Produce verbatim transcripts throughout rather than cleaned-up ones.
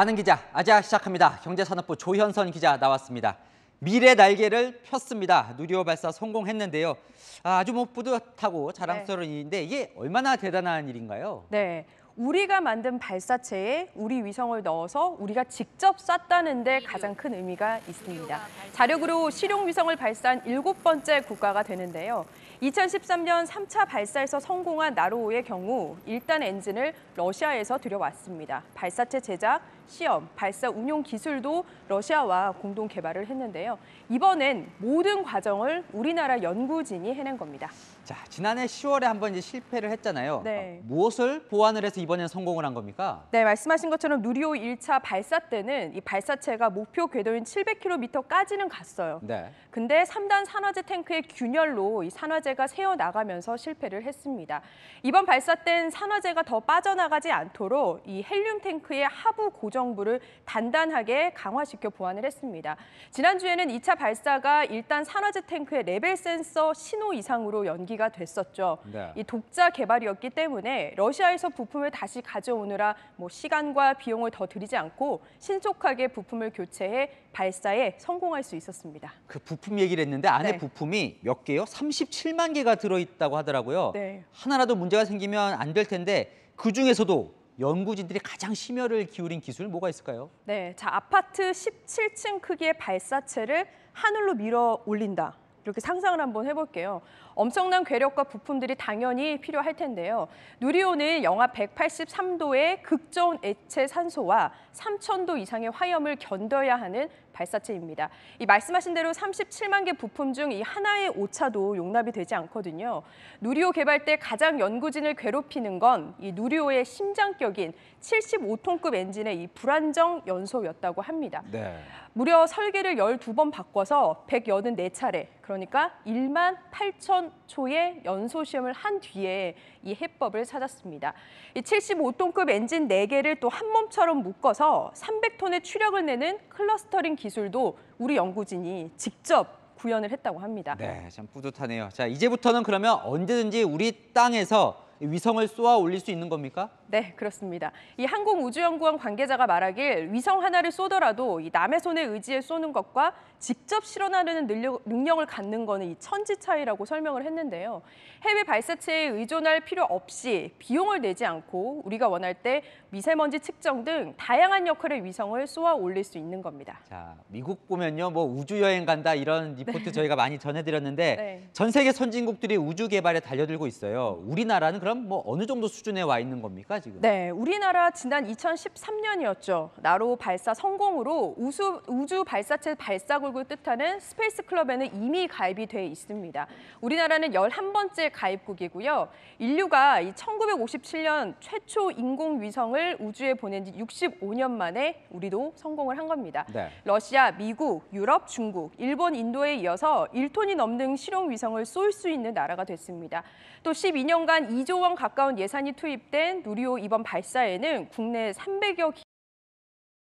아는 기자, 아자 시작합니다. 경제산업부 조현선 기자 나왔습니다. 미래 날개를 폈습니다. 누리호 발사 성공했는데요. 아주 뭐 뿌듯하고 자랑스러운 네. 일인데 이게 얼마나 대단한 일인가요? 네, 우리가 만든 발사체에 우리 위성을 넣어서 우리가 직접 쐈다는 데 가장 큰 의미가 있습니다. 자력으로 실용위성을 발사한 일곱 번째 국가가 되는데요. 이천십삼 년 삼 차 발사에서 성공한 나로호의 경우 일 단 엔진을 러시아에서 들여왔습니다. 발사체 제작, 시험, 발사 운용 기술도 러시아와 공동 개발을 했는데요. 이번엔 모든 과정을 우리나라 연구진이 해낸 겁니다. 자, 지난해 시월에 한번 이제 실패를 했잖아요. 네. 무엇을 보완을 해서 이번에는 성공을 한 겁니까? 네, 말씀하신 것처럼 누리호 일 차 발사 때는 이 발사체가 목표 궤도인 칠백 킬로미터까지는 갔어요. 네. 근데 삼 단 산화제 탱크의 균열로 이 산화제가 새어 나가면서 실패를 했습니다. 이번 발사 때는 산화제가 더 빠져나가지 않도록 이 헬륨 탱크의 하부 고정 정부를 단단하게 강화시켜 보완을 했습니다. 지난주에는 이 차 발사가 일 단 산화제 탱크의 레벨 센서 신호 이상으로 연기가 됐었죠. 네. 이 독자 개발이었기 때문에 러시아에서 부품을 다시 가져오느라 뭐 시간과 비용을 더 들이지 않고 신속하게 부품을 교체해 발사에 성공할 수 있었습니다. 그 부품 얘기를 했는데 안에 네. 부품이 몇 개요? 삼십칠만 개가 들어있다고 하더라고요. 네. 하나라도 문제가 생기면 안 될 텐데 그중에서도 연구진들이 가장 심혈을 기울인 기술 뭐가 있을까요? 네, 자 아파트 십칠 층 크기의 발사체를 하늘로 밀어 올린다. 이렇게 상상을 한번 해볼게요. 엄청난 괴력과 부품들이 당연히 필요할 텐데요. 누리호는 영하 백팔십삼 도의 극저온 액체 산소와 삼천 도 이상의 화염을 견뎌야 하는 발사체입니다. 이 말씀하신 대로 삼십칠만 개 부품 중 이 하나의 오차도 용납이 되지 않거든요. 누리호 개발 때 가장 연구진을 괴롭히는 건 이 누리호의 심장격인 칠십오 톤급 엔진의 이 불안정 연소였다고 합니다. 네. 무려 설계를 열두 번 바꿔서 백팔십사 차례, 그러니까 만 팔천 초의 연소 시험을 한 뒤에 이 해법을 찾았습니다. 이 칠십오 톤급 엔진 네 개를 또 한 몸처럼 묶어서 삼백 톤의 추력을 내는 클러스터링 기술도 우리 연구진이 직접 구현을 했다고 합니다. 네, 참 뿌듯하네요. 자, 이제부터는 그러면 언제든지 우리 땅에서 위성을 쏘아 올릴 수 있는 겁니까? 네, 그렇습니다. 이 항공우주연구원 관계자가 말하길 위성 하나를 쏘더라도 이 남의 손에 의지해 쏘는 것과 직접 실현하려는 능력, 능력을 갖는 거는 이 천지 차이라고 설명을 했는데요. 해외 발사체에 의존할 필요 없이 비용을 내지 않고 우리가 원할 때 미세먼지 측정 등 다양한 역할의 위성을 쏘아 올릴 수 있는 겁니다. 자, 미국 보면요, 뭐 우주여행 간다 이런 리포트 네. 저희가 많이 전해드렸는데 네. 전 세계 선진국들이 우주 개발에 달려들고 있어요. 우리나라는 그런 그럼 뭐 어느 정도 수준에 와 있는 겁니까 지금? 네, 우리나라 지난 이천십삼 년이었죠. 나로호 발사 성공으로 우수, 우주 발사체 발사국을 뜻하는 스페이스 클럽에는 이미 가입이 돼 있습니다. 우리나라는 열한 번째 가입국이고요. 인류가 이 천구백오십칠 년 최초 인공위성을 우주에 보낸 지 육십오 년 만에 우리도 성공을 한 겁니다. 네. 러시아, 미국, 유럽, 중국, 일본, 인도에 이어서 일 톤이 넘는 실용위성을 쏠 수 있는 나라가 됐습니다. 또 십이 년간 이 조 원 가까운 예산이 투입된 누리호 이번 발사에는 국내 삼백여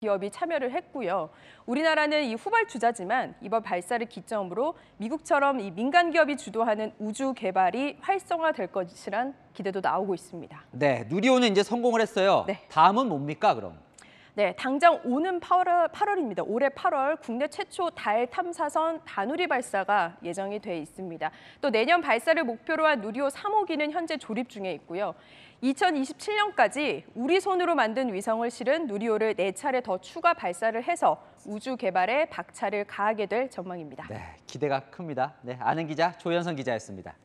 기업이 참여를 했고요. 우리나라는 이 후발 주자지만 이번 발사를 기점으로 미국처럼 이 민간 기업이 주도하는 우주 개발이 활성화될 것이란 기대도 나오고 있습니다. 네, 누리호는 이제 성공을 했어요. 네. 다음은 뭡니까, 그럼? 네, 당장 오는 팔월, 팔월입니다. 올해 팔월 국내 최초 달 탐사선 다누리 발사가 예정이 돼 있습니다. 또 내년 발사를 목표로 한 누리호 삼 호기는 현재 조립 중에 있고요. 이천이십칠 년까지 우리 손으로 만든 위성을 실은 누리호를 네 차례 더 추가 발사를 해서 우주 개발에 박차를 가하게 될 전망입니다. 네, 기대가 큽니다. 네, 아는 기자 조현선 기자였습니다.